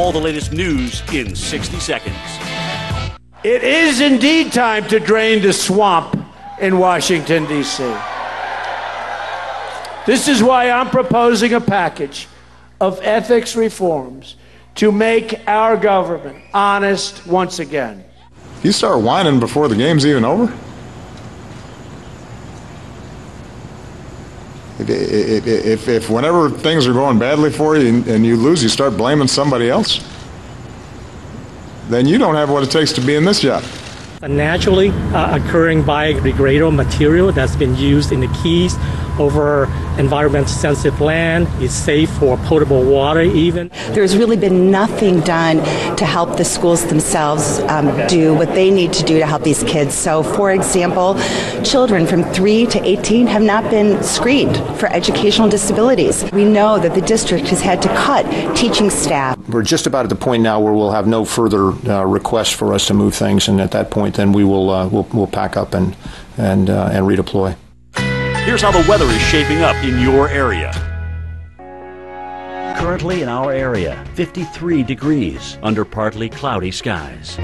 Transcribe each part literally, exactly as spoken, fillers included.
all the latest news in sixty seconds. It is indeed time to drain the swamp in Washington, D C. This is why I'm proposing a package of ethics reforms to make our government honest once again. You start whining before the game's even over? If, if, if whenever things are going badly for you and, and you lose, you start blaming somebody else, then you don't have what it takes to be in this job. A naturally uh, occurring biodegradable material that's been used in the Keys over environmentally sensitive land is safe for potable water even. There's really been nothing done to help the schools themselves um, do what they need to do to help these kids. So, for example, children from three to eighteen have not been screened for educational disabilities. We know that the district has had to cut teaching staff. We're just about at the point now where we'll have no further uh, requests for us to move things, and at that point then we will uh, we'll, we'll pack up and and uh, and redeploy. Here's how the weather is shaping up in your area. Currently in our area, fifty-three degrees under partly cloudy skies.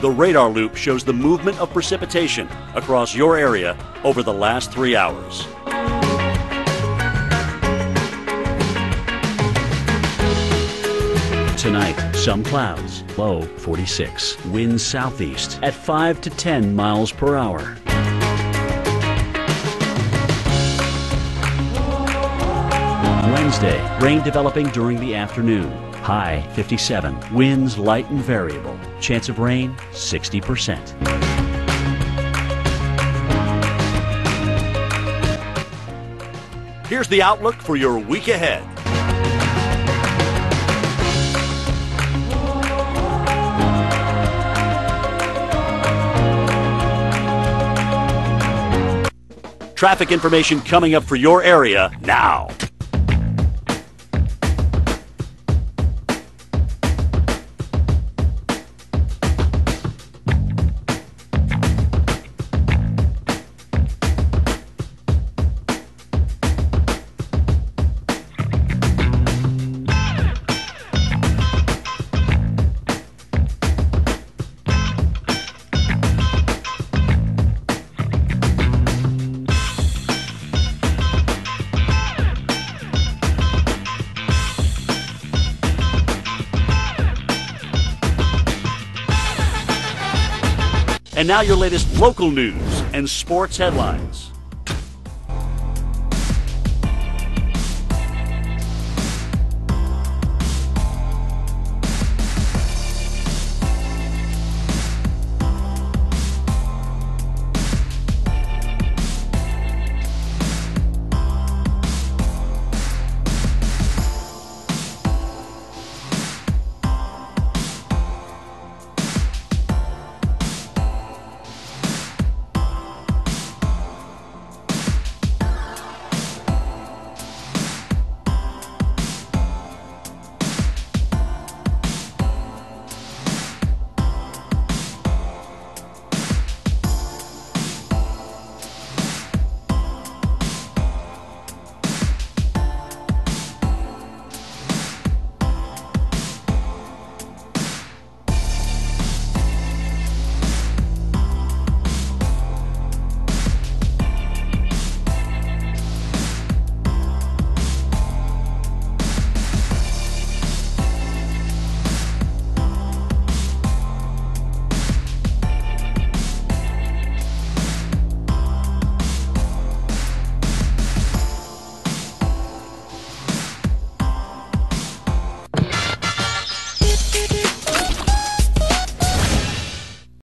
The radar loop shows the movement of precipitation across your area over the last three hours. Tonight, some clouds, low forty-six, winds southeast at five to ten miles per hour. Wednesday, rain developing during the afternoon, high fifty-seven, winds light and variable, chance of rain sixty percent. Here's the outlook for your week ahead. Traffic information coming up for your area now. And now your latest local news and sports headlines.